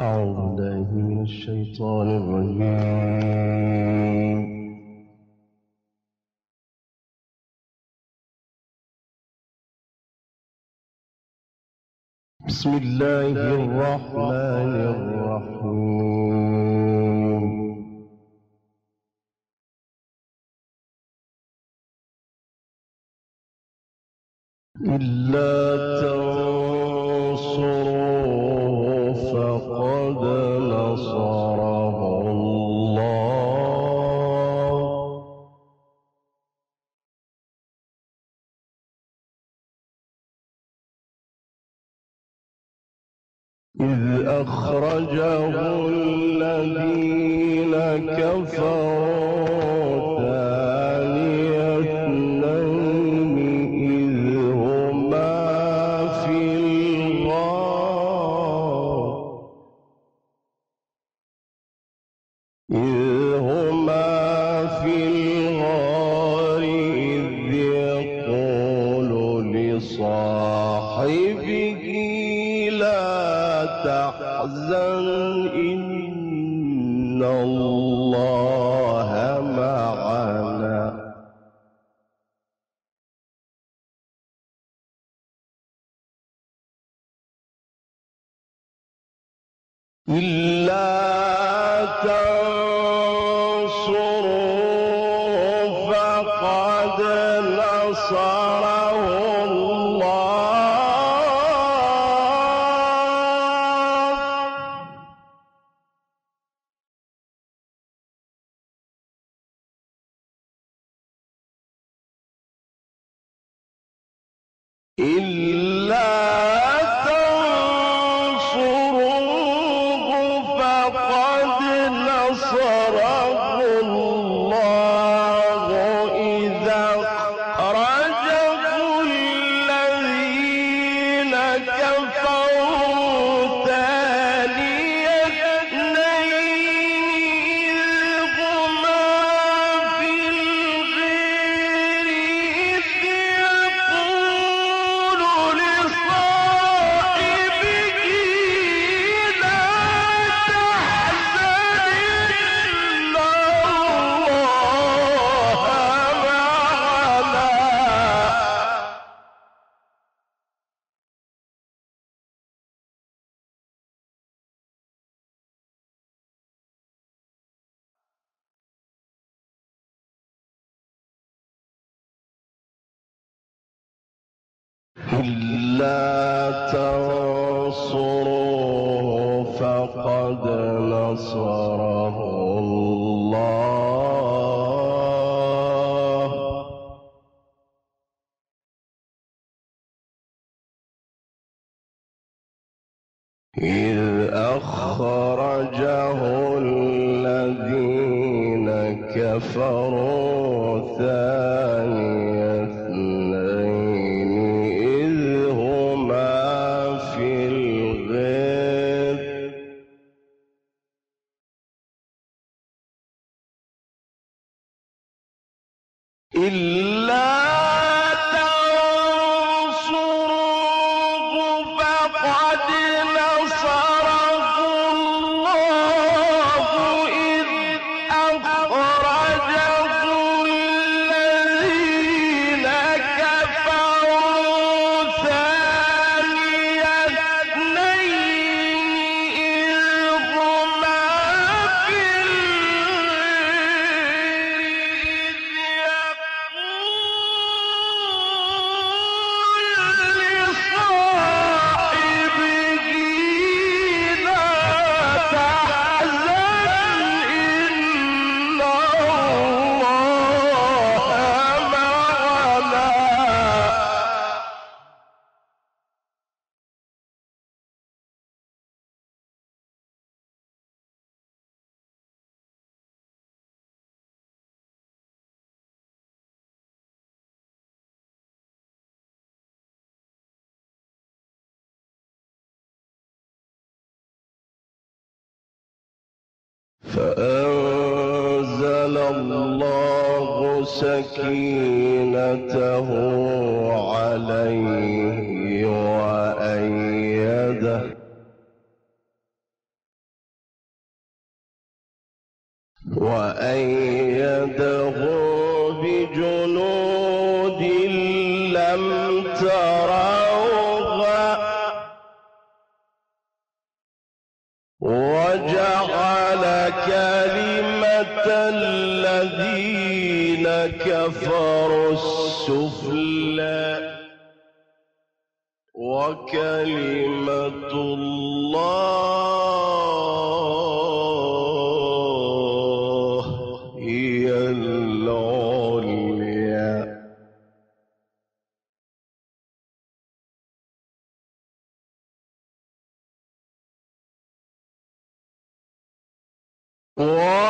أعوذ بالله من الشيطان الرجيم. بسم الله الرحمن الرحيم. إلا إذ أخرجه الذين كفروا ثاني اثنين إذ هما في الغار إذ يقول لصاحبه تحزن إن الله معنا إلا تنصروا فقد نصره إلا تنصروه فقد نصره الله إذا أخرجه الذين كفروا ثاني اثنين إذ هما في الغار إلا تنصروه فقد نصره الله إذ أخرجه الذين كفروا ثاني اثنين إلا تنصروه فقد نصره الله إذ أخرجه الذين كفروا ثاني اثنين إذ هما في الغار فأنزل الله سكينته عليه وأيده وأيده بجنود لم تروها وجعل كلمة الذين كفروا السفلى وكلمة الله هي العليا.